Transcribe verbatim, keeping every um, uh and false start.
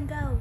and go.